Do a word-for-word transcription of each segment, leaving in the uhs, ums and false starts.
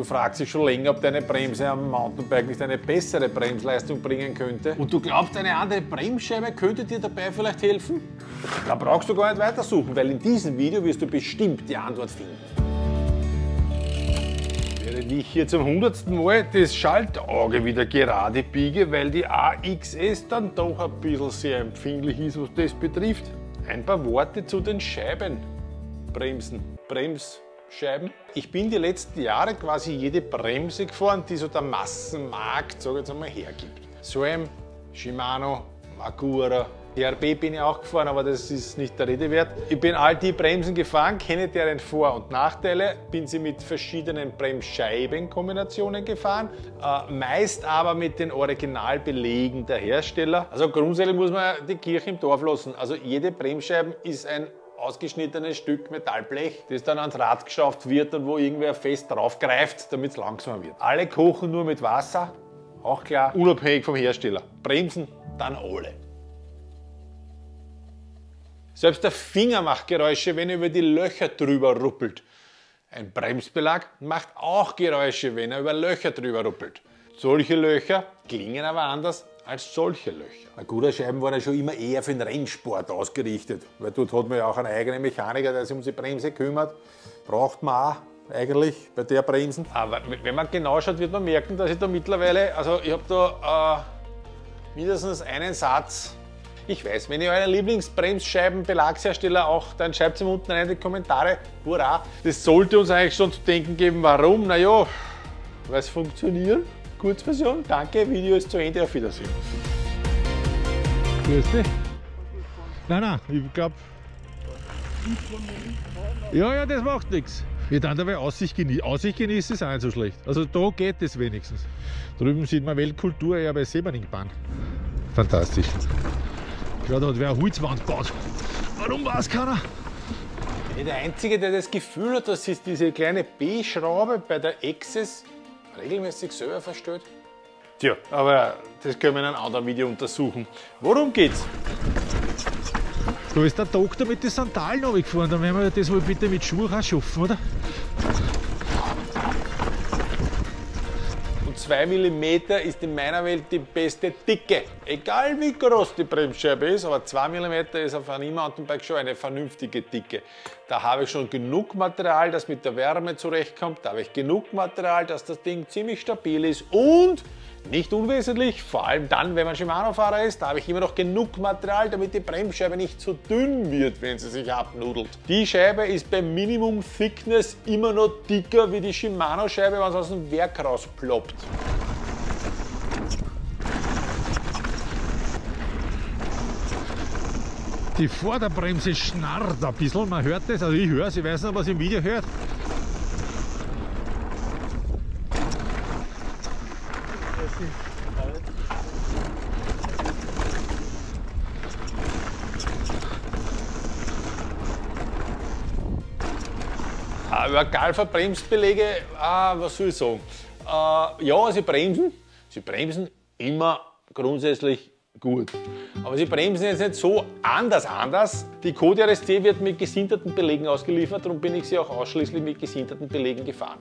Du fragst dich schon länger, ob deine Bremse am Mountainbike nicht eine bessere Bremsleistung bringen könnte. Und du glaubst, eine andere Bremsscheibe könnte dir dabei vielleicht helfen? Da brauchst du gar nicht weitersuchen, weil in diesem Video wirst du bestimmt die Antwort finden. Während ich hier zum hundertsten Mal das Schaltauge wieder gerade biege, weil die A X S dann doch ein bisschen sehr empfindlich ist, was das betrifft. Ein paar Worte zu den Scheiben. Bremsen. Brems. Scheiben. Ich bin die letzten Jahre quasi jede Bremse gefahren, die so der Massenmarkt, sage ich jetzt einmal, hergibt. Srem, Shimano, Magura, T R B bin ich auch gefahren, aber das ist nicht der Rede wert. Ich bin all die Bremsen gefahren, kenne deren Vor- und Nachteile, bin sie mit verschiedenen Bremsscheibenkombinationen gefahren, äh, meist aber mit den Originalbelegen der Hersteller. Also grundsätzlich muss man die Kirche im Dorf lassen. Also jede Bremsscheibe ist ein ausgeschnittenes Stück Metallblech, das dann ans Rad geschafft wird und wo irgendwer fest drauf greift, damit es langsamer wird. Alle kochen nur mit Wasser, auch klar, unabhängig vom Hersteller. Bremsen, dann alle. Selbst der Finger macht Geräusche, wenn er über die Löcher drüber ruppelt. Ein Bremsbelag macht auch Geräusche, wenn er über Löcher drüber ruppelt. Solche Löcher klingen aber anders als solche Löcher. Magura Scheiben waren ja schon immer eher für den Rennsport ausgerichtet, weil dort hat man ja auch einen eigenen Mechaniker, der sich um die Bremse kümmert. Braucht man auch eigentlich bei der Bremsen. Aber wenn man genau schaut, wird man merken, dass ich da mittlerweile, also ich habe da äh, mindestens einen Satz. Ich weiß, wenn ihr euren Lieblingsbremsscheibenbelagshersteller auch, dann schreibt es ihm unten rein in die Kommentare. Hurra! Das sollte uns eigentlich schon zu denken geben, warum? Naja, weil es funktioniert. Kurzversion, danke, Video ist zu Ende, auf Wiedersehen. Grüß dich. Nein, nein, ich glaube... Ja, ja, das macht nichts. Wir dann dabei Aussicht genießen. Aussicht genießen ist auch nicht so schlecht. Also da geht es wenigstens. Drüben sieht man Weltkultur, ja bei Seberningbahn. Fantastisch. Gerade hat wer eine Holzwand gebaut. Warum weiß keiner? Der Einzige, der das Gefühl hat, dass ist diese kleine B-Schraube bei der A X S regelmäßig selber verstellt? Tja, aber das können wir in einem anderen Video untersuchen. Worum geht's? Da ist der Doktor mit den Sandalen runtergefahren, dann werden wir das wohl bitte mit Schuhen auch schaffen, oder? Und zwei Millimeter ist in meiner Welt die beste Dicke. Egal wie groß die Bremsscheibe ist, aber zwei Millimeter ist auf einem Mountainbike schon eine vernünftige Dicke. Da habe ich schon genug Material, das mit der Wärme zurechtkommt. Da habe ich genug Material, dass das Ding ziemlich stabil ist und nicht unwesentlich, vor allem dann, wenn man Shimano-Fahrer ist, da habe ich immer noch genug Material, damit die Bremsscheibe nicht zu dünn wird, wenn sie sich abnudelt. Die Scheibe ist beim Minimum Thickness immer noch dicker wie die Shimano-Scheibe, wenn es aus dem Werk rausploppt. Die Vorderbremse schnarrt ein bisschen, man hört das, also ich höre es, ich weiß nicht, was ihr im Video hört. Über Galfer Bremsbelege, ah, was soll ich sagen? Äh, ja, sie bremsen, sie bremsen immer grundsätzlich gut. Aber sie bremsen jetzt nicht so anders anders. Die Kodi R S C wird mit gesinterten Belegen ausgeliefert, darum bin ich sie auch ausschließlich mit gesinterten Belegen gefahren.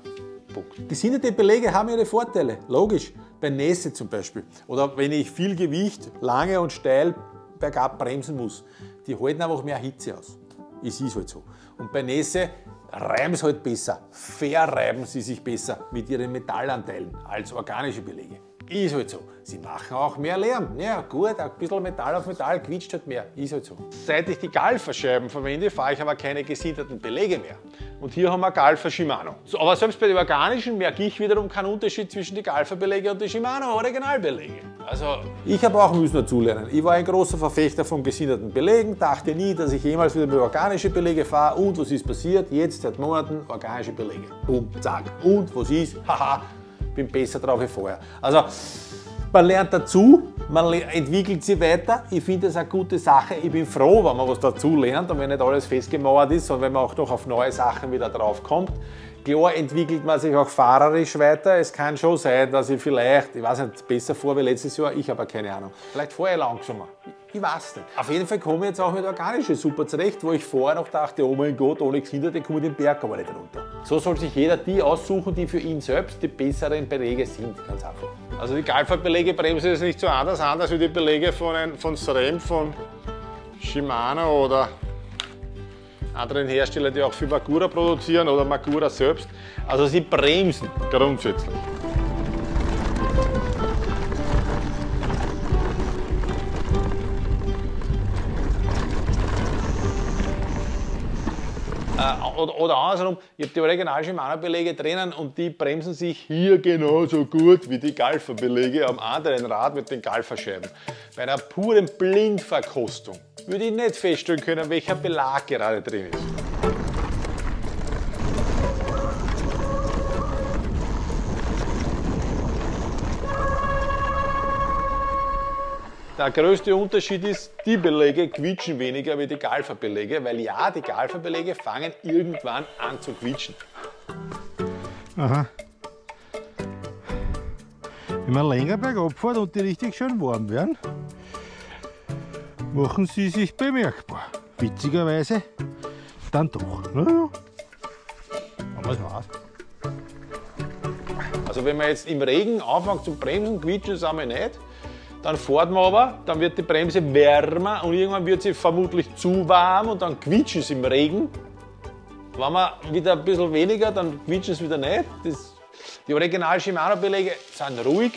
Punkt. Gesinterte Belege haben ihre Vorteile, logisch. Bei Nässe zum Beispiel. Oder wenn ich viel Gewicht lange und steil bergab bremsen muss. Die halten einfach mehr Hitze aus. Es ist halt so. Und bei Nässe reiben sie halt besser, verreiben sie sich besser mit ihren Metallanteilen als organische Belege. Ist halt so. Sie machen auch mehr Lärm. Ja gut, ein bisschen Metall auf Metall quietscht halt mehr. Ist halt so. Seit ich die Galfer-Scheiben verwende, fahre ich aber keine gesinterten Belege mehr. Und hier haben wir Galfer Shimano. So, aber selbst bei den organischen merke ich wiederum keinen Unterschied zwischen die Galfer-Belege und die Shimano-Originalbelege. Also, ich habe auch müssen dazulernen. Ich war ein großer Verfechter von gesinterten Belegen, dachte nie, dass ich jemals wieder mit organischen Belege fahre. Und was ist passiert? Jetzt seit Monaten organische Belege. Boom, zack. Und was ist? Haha. Bin besser drauf wie vorher. Also, man lernt dazu, man entwickelt sich weiter. Ich finde das eine gute Sache. Ich bin froh, wenn man was dazu lernt und wenn nicht alles festgemauert ist, sondern wenn man auch noch auf neue Sachen wieder drauf kommt. Klar entwickelt man sich auch fahrerisch weiter. Es kann schon sein, dass ich vielleicht, ich weiß nicht, besser fahre wie letztes Jahr, ich habe keine Ahnung. Vielleicht fahre ich langsamer. Ich weiß nicht. Auf jeden Fall komme ich jetzt auch mit Organische super zurecht, wo ich vorher noch dachte, oh mein Gott, ohne Xinderte komme ich den Berg aber nicht runter. So soll sich jeder die aussuchen, die für ihn selbst die besseren Beläge sind, ganz einfach. Also die Galfer-Belägebremse ist nicht so anders an, als wie die Beläge von, ein, von Srem, von Shimano oder anderen Herstellern, die auch für Magura produzieren oder Magura selbst. Also sie bremsen grundsätzlich. Oder, oder andersrum, ich habe die original Shimano-Beläge drinnen und die bremsen sich hier genauso gut wie die Galfer-Beläge am anderen Rad mit den Galfer-Scheiben. Bei einer puren Blindverkostung würde ich nicht feststellen können, welcher Belag gerade drin ist. Der größte Unterschied ist, die Beläge quietschen weniger wie die Galfer-Beläge, weil ja, die Galfer-Beläge fangen irgendwann an zu quietschen. Aha. Wenn man länger bergab fährt und die richtig schön warm werden, machen sie sich bemerkbar. Witzigerweise dann doch. Naja. Aber es war's. Also wenn man jetzt im Regen anfängt zu bremsen, quietschen sind wir nicht. Dann fährt man aber, dann wird die Bremse wärmer und irgendwann wird sie vermutlich zu warm und dann quietscht es im Regen. Wenn man wieder ein bisschen weniger, dann quietscht es wieder nicht. Das, die original Shimano-Beläge sind ruhig.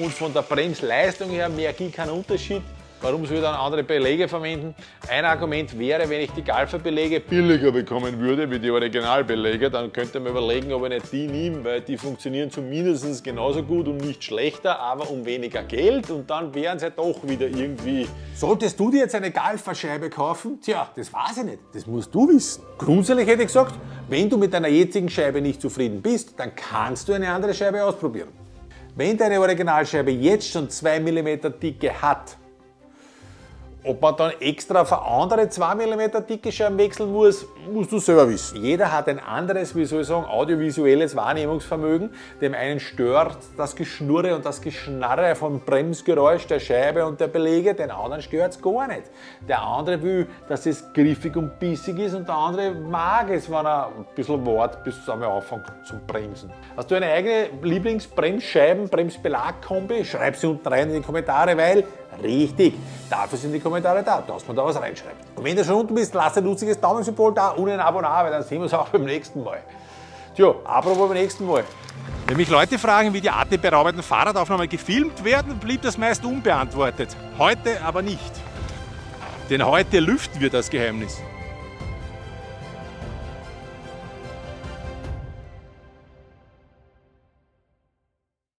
Und von der Bremsleistung her merke ich keinen Unterschied. Warum soll ich dann andere Beläge verwenden? Ein Argument wäre, wenn ich die Galfer-Beläge billiger bekommen würde wie die Originalbeläge, dann könnte man überlegen, ob ich nicht die nehme, weil die funktionieren zumindest genauso gut und nicht schlechter, aber um weniger Geld und dann wären sie doch wieder irgendwie. Solltest du dir jetzt eine Galfer-Scheibe kaufen? Tja, das weiß ich nicht. Das musst du wissen. Grundsätzlich hätte ich gesagt, wenn du mit deiner jetzigen Scheibe nicht zufrieden bist, dann kannst du eine andere Scheibe ausprobieren. Wenn deine Originalscheibe jetzt schon zwei Millimeter dicke hat, ob man dann extra auf eine andere zwei Millimeter dicke Scheibe wechseln muss, musst du selber wissen. Jeder hat ein anderes, wie soll ich sagen, audiovisuelles Wahrnehmungsvermögen. Dem einen stört das Geschnurre und das Geschnarre vom Bremsgeräusch der Scheibe und der Beläge, den anderen stört es gar nicht. Der andere will, dass es griffig und bissig ist und der andere mag es, wenn er ein bisschen wartet, bis es einmal anfängt zu bremsen. Hast du eine eigene Lieblingsbremsscheiben, Bremsbelag-Kombi? Schreib sie unten rein in die Kommentare, weil richtig, dafür sind die Kommentare da, dass man da was reinschreibt. Und wenn du schon unten bist, lass ein lustiges Daumensymbol da und ein Abo nach, weil dann sehen wir uns auch beim nächsten Mal. Tja, apropos beim nächsten Mal. Wenn mich Leute fragen, wie die atemberaubenden Fahrradaufnahmen gefilmt werden, blieb das meist unbeantwortet. Heute aber nicht. Denn heute lüften wir das Geheimnis.